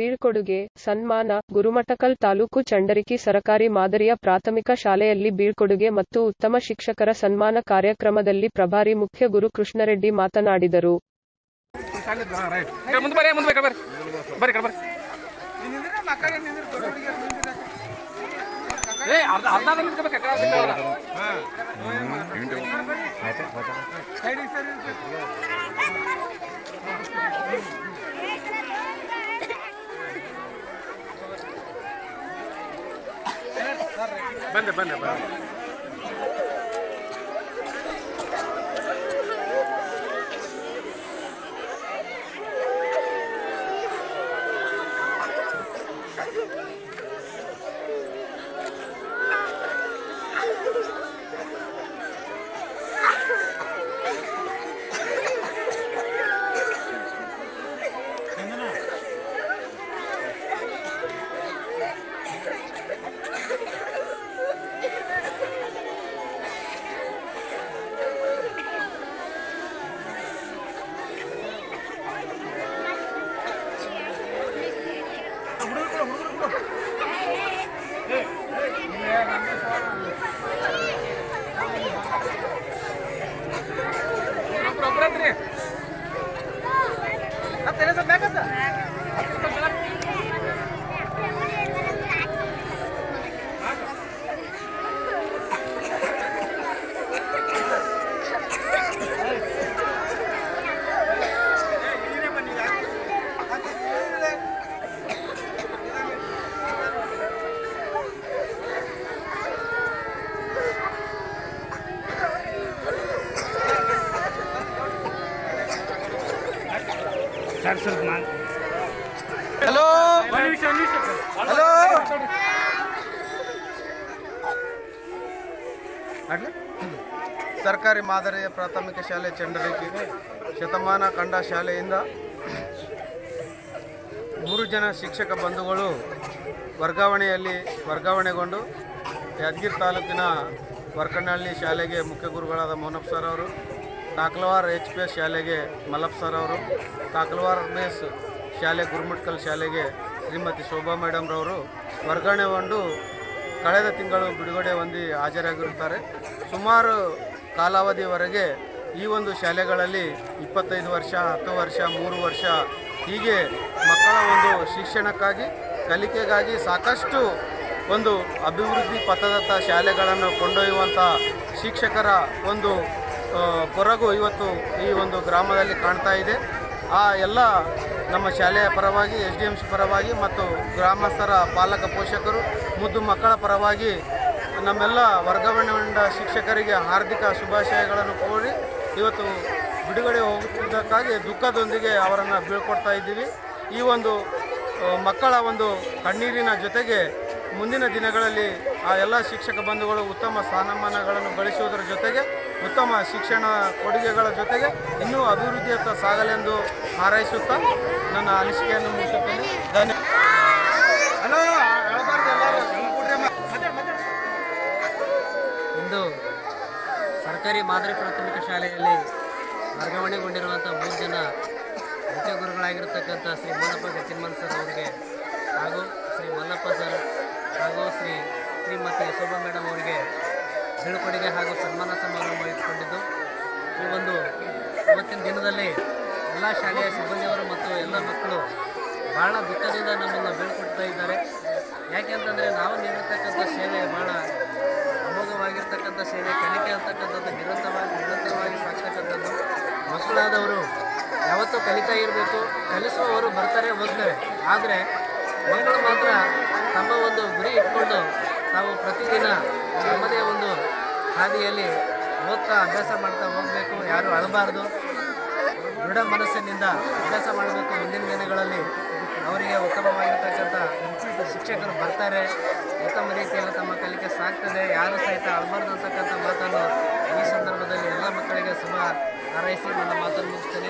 ಬೀಳ್ಕೊಡುಗೆ ಸನ್ಮಾನ ಗುರುಮಠಕಲ್ ತಾಲೂಕು ಚಂಡರಿಕಿ ಸರಕಾರಿ ಮಾದರಿಯ ಪ್ರಾಥಮಿಕ ಶಾಲೆಯಲ್ಲಿ ಬೀಳ್ಕೊಡುಗೆ ಮತ್ತು ಉತ್ತಮ ಶಿಕ್ಷಕರ ಸನ್ಮಾನ ಕಾರ್ಯಕ್ರಮದಲ್ಲಿ ಪ್ರಭಾರಿ ಮುಖ್ಯ ಗುರು ಕೃಷ್ಣರೆಡ್ಡಿ ಮಾತನಾಡಿದರು. ಸರ್ಕಾರಿ ಮಾದರಿಯ ಪ್ರಾಥಮಿಕ ಶಾಲೆ ಚಂಡರಿಕಿಗೆ ಶತಮಾನ ಕಂಡ ಶಾಲೆಯಿಂದ 3 ಜನ ಶಿಕ್ಷಕ ಬಂಧುಗಳು ವರ್ಗಾವಣೆಗೊಂಡು ಯಾದಗಿರಿ ತಾಲೂಕಿನ ವರ್ಕನಹಳ್ಳಿ ಶಾಲೆಗೆ ಮುಖ್ಯ ಗುರುಗಳಾದ ಮೋನಪ್ಪ ಸರ್ ಅವರು, ಕಾಕಲವಾರ HPS ಶಾಲೆಗೆ ಮಲ್ಲಪ್ಪ ಸರ್ ಅವರು, ಕಾಕಲವಾರ ಬೇಸ್ ಶಾಲೆ ಗುರುಮಠಕಲ್ ಶಾಲೆಗೆ ಶ್ರೀಮತಿ ಶೋಭಾ ಮೇಡಮ್ರವರು ವರ್ಗಾವಣೆಗೊಂಡು ಕಳೆದ ತಿಂಗಳು ಬಿಡುಗಡೆ ಹೊಂದಿ ಹಾಜರಾಗಿರುತ್ತಾರೆ. ಸುಮಾರು ಕಾಲಾವಧಿವರೆಗೆ ಈ ಒಂದು ಶಾಲೆಗಳಲ್ಲಿ 25 ವರ್ಷ, 10 ವರ್ಷ, 3 ವರ್ಷ ಹೀಗೆ ಮಕ್ಕಳ ಒಂದು ಶಿಕ್ಷಣಕ್ಕಾಗಿ, ಕಲಿಕೆಗಾಗಿ ಸಾಕಷ್ಟು ಒಂದು ಅಭಿವೃದ್ಧಿ ಪಥದತ್ತ ಶಾಲೆಗಳನ್ನು ಕೊಂಡೊಯ್ಯುವಂಥ ಶಿಕ್ಷಕರ ಒಂದು ಕೊರಗು ಇವತ್ತು ಈ ಒಂದು ಗ್ರಾಮದಲ್ಲಿ ಕಾಣ್ತಾ ಇದೆ. ಆ ಎಲ್ಲ ನಮ್ಮ ಶಾಲೆಯ ಪರವಾಗಿ, SDMC ಪರವಾಗಿ ಮತ್ತು ಗ್ರಾಮಸ್ಥರ ಪಾಲಕ ಪೋಷಕರು ಮುದ್ದು ಮಕ್ಕಳ ಪರವಾಗಿ ನಮ್ಮೆಲ್ಲ ವರ್ಗಾವಣೆಗೊಂಡ ಶಿಕ್ಷಕರಿಗೆ ಹಾರ್ದಿಕ ಶುಭಾಶಯಗಳನ್ನು ಕೋರಿ ಇವತ್ತು ಬಿಡುಗಡೆ ಹೋಗುತ್ತಿದ್ದಕ್ಕಾಗಿ ದುಃಖದೊಂದಿಗೆ ಅವರನ್ನು ಬೀಳ್ಕೊಡ್ತಾ ಇದ್ದೀವಿ. ಈ ಒಂದು ಮಕ್ಕಳ ಒಂದು ಕಣ್ಣೀರಿನ ಜೊತೆಗೆ ಮುಂದಿನ ದಿನಗಳಲ್ಲಿ ಆ ಎಲ್ಲ ಶಿಕ್ಷಕ ಬಂಧುಗಳು ಉತ್ತಮ ಸ್ಥಾನಮಾನಗಳನ್ನು ಗಳಿಸುವುದರ ಜೊತೆಗೆ, ಉತ್ತಮ ಶಿಕ್ಷಣ ಕೊಡುಗೆಗಳ ಜೊತೆಗೆ ಇನ್ನೂ ಅಭಿವೃದ್ಧಿಯತ್ತ ಸಾಗಲೆಂದು ಹಾರೈಸುತ್ತಾ ನನ್ನ ಅನಿಸಿಕೆಯನ್ನು ಮುಗಿಸುತ್ತೇನೆ. ಇಂದು ಸರ್ಕಾರಿ ಮಾದರಿ ಪ್ರಾಥಮಿಕ ಶಾಲೆಯಲ್ಲಿ ವರ್ಗಾವಣೆಗೊಂಡಿರುವಂಥ 3 ಜನ ಮುಖ್ಯ ಗುರುಗಳಾಗಿರ್ತಕ್ಕಂಥ ಶ್ರೀ ಮಲ್ಲಪ್ಪ ಗಚ್ಚಿನ್ಮನ್ ಸರ್ ಅವರಿಗೆ ಹಾಗೂ ಶ್ರೀ ಮಲ್ಲಪ್ಪ ಸರ್ ಹಾಗೂ ಶ್ರೀಮತಿ ಶೋಭಾ ಮೇಡಮ್ ಅವರಿಗೆ ಬೀಳ್ಕೊಡುಗೆ ಹಾಗೂ ಸನ್ಮಾನ ಸಮಾರಂಭ ಇಟ್ಟುಕೊಂಡಿದ್ದು, ಈ ಒಂದು ಇವತ್ತಿನ ದಿನದಲ್ಲಿ ಎಲ್ಲ ಶಾಲೆಯ ಸಿಬ್ಬಂದಿಯವರು ಮತ್ತು ಎಲ್ಲ ಮಕ್ಕಳು ಭಾಳ ದುಃಖದಿಂದ ನಮ್ಮನ್ನು ಬೀಳ್ಕೊಡ್ತಾ ಇದ್ದಾರೆ. ಯಾಕೆಂತಂದರೆ ನಾವು ನೀಡಿರ್ತಕ್ಕಂಥ ಸೇವೆ ಭಾಳ ಅಮೋಘವಾಗಿರ್ತಕ್ಕಂಥ ಸೇವೆ, ಕಲಿಕೆ ಅಂತಕ್ಕಂಥದ್ದು ನಿರಂತರವಾಗಿ ಸಾಕ್ತಕ್ಕಂಥದ್ದು. ಮಕ್ಕಳಾದವರು ಯಾವತ್ತೂ ಕಲಿತಾ ಇರಬೇಕು. ಕಲಿಸುವವರು ಬರ್ತಾರೆ, ಹೋಗ್ತಾರೆ. ಆದರೆ ಮಕ್ಕಳು ಮಾತ್ರ ತಮ್ಮ ಒಂದು ಗುರಿ ಇಟ್ಕೊಂಡು ತಾವು ಪ್ರತಿದಿನ ತಮ್ಮದೇ ಒಂದು ಹಾದಿಯಲ್ಲಿ ಓದ್ತಾ ಅಭ್ಯಾಸ ಮಾಡ್ತಾ ಹೋಗಬೇಕು. ಯಾರು ಅಳಬಾರ್ದು, ದೃಢ ಮನಸ್ಸಿನಿಂದ ಅಭ್ಯಾಸ ಮಾಡಬೇಕು. ಮುಂದಿನ ದಿನಗಳಲ್ಲಿ ಅವರಿಗೆ ಉತ್ತಮವಾಗಿರ್ತಕ್ಕಂಥ ಶಿಕ್ಷಕರು ಬರ್ತಾರೆ, ಉತ್ತಮ ರೀತಿಯಲ್ಲಿ ತಮ್ಮ ಕಲಿಕೆ ಸಾಕ್ತದೆ. ಯಾರು ಸಹಿತ ಅಳಬಾರ್ದು ಅಂತಕ್ಕಂಥ ಮಾತನ್ನು ಈ ಸಂದರ್ಭದಲ್ಲಿ ಎಲ್ಲ ಮಕ್ಕಳಿಗೆ ಶುಭ ಹಾರೈಸಿ ನನ್ನ ಮಾತನ್ನು ಮುಗಿಸ್ತೇನೆ.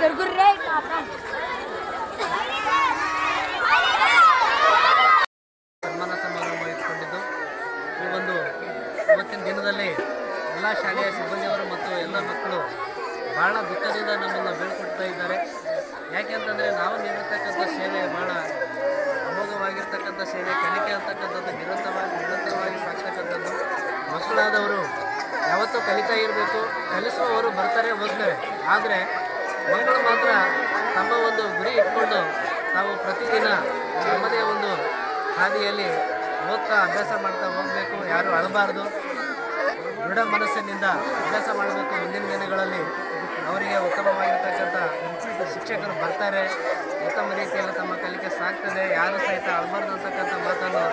They're good, right? My ಸನ್ಮಾನ ಸಮಾರಂಭ ಇಟ್ಕೊಂಡಿದ್ದು ಈ ಒಂದು ಇವತ್ತಿನ ದಿನದಲ್ಲಿ ಎಲ್ಲ ಶಾಲೆಯ ಸಿಬ್ಬಂದಿಯವರು ಮತ್ತು ಎಲ್ಲ ಮಕ್ಕಳು ಬಹಳ ದುಃಖದಿಂದ ನಮ್ಮನ್ನು ಬೀಳ್ಕೊಡ್ತಾ ಇದ್ದಾರೆ. ಯಾಕೆಂತಂದರೆ ನಾವು ನೀಡಿರ್ತಕ್ಕಂಥ ಸೇವೆ ಬಹಳ ಅಮೋಘವಾಗಿರ್ತಕ್ಕಂಥ ಸೇವೆ, ಕಲಿಕೆ ಅಂತಕ್ಕಂಥದ್ದು ನಿರಂತರವಾಗಿ ಸಾಕ್ತಕ್ಕಂಥದ್ದು. ಮಕ್ಕಳಾದವರು ಯಾವತ್ತೂ ಕಲಿತಾ ಇರಬೇಕು. ಕಲಿಸುವವರು ಬರ್ತಾರೆ ಹೋಗ್ತಾರೆ, ಆದರೆ ಮಕ್ಕಳು ಮಾತ್ರ ತಮ್ಮ ಒಂದು ಗುರಿ ಇಟ್ಕೊಂಡು ತಾವು ಪ್ರತಿದಿನ ತಮ್ಮದೇ ಒಂದು ಹಾದಿಯಲ್ಲಿ ಓದ್ತಾ ಅಭ್ಯಾಸ ಮಾಡ್ತಾ ಹೋಗಬೇಕು. ಯಾರು ಅಳಬಾರ್ದು, ದೃಢ ಮನಸ್ಸಿನಿಂದ ಅಭ್ಯಾಸ ಮಾಡಬೇಕು. ಮುಂದಿನ ದಿನಗಳಲ್ಲಿ ಅವರಿಗೆ ಉತ್ತಮವಾಗಿರ್ತಕ್ಕಂಥ ಶಿಕ್ಷಕರು ಬರ್ತಾರೆ, ಉತ್ತಮ ರೀತಿಯಲ್ಲಿ ತಮ್ಮ ಕಲಿಕೆ ಸಾಕ್ತದೆ. ಯಾರು ಸಹಿತ ಅಳಬಾರ್ದು ಅಂತಕ್ಕಂಥ ಮಾತನ್ನು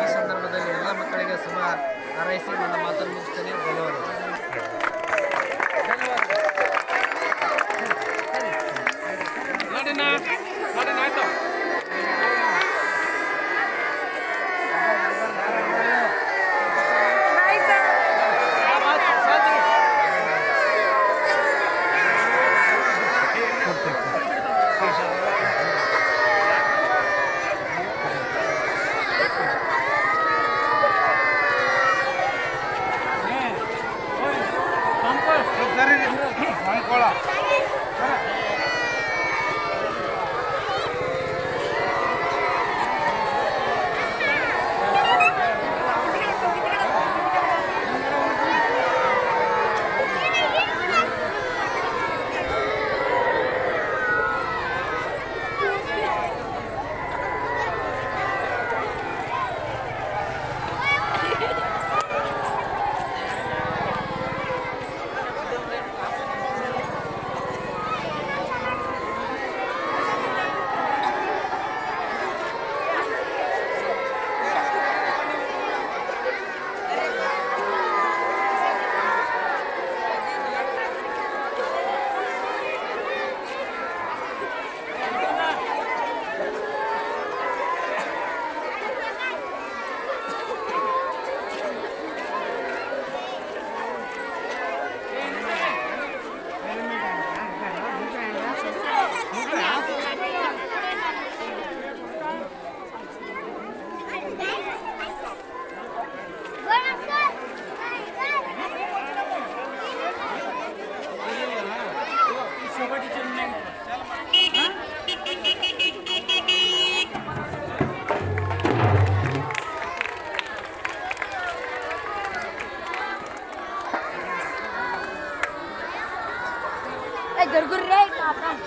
ಈ ಸಂದರ್ಭದಲ್ಲಿ ಎಲ್ಲ ಮಕ್ಕಳಿಗೆ ಶುಭ ಹಾರೈಸಿ ನನ್ನ ಮಾತನ್ನು ಮುಗಿಸ್ತೇನೆ. They're good, right? My friend.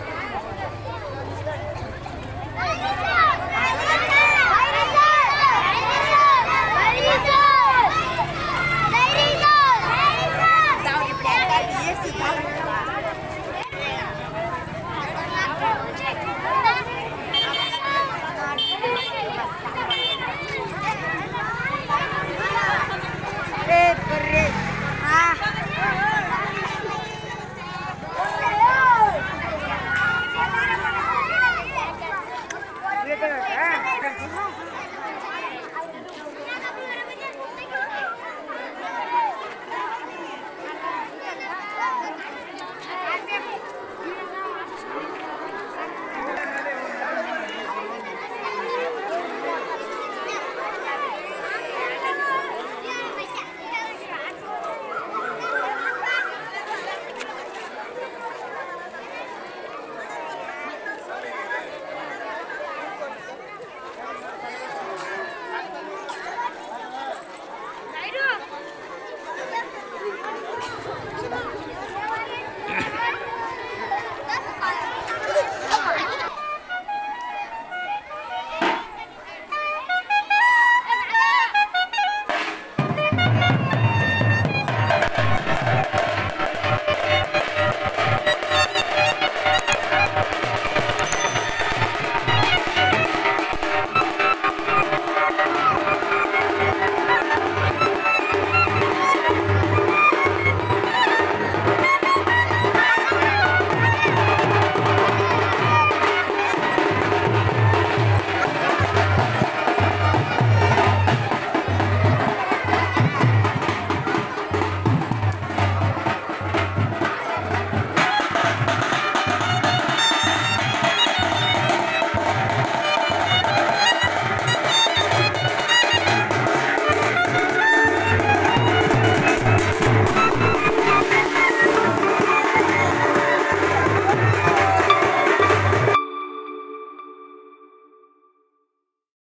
That.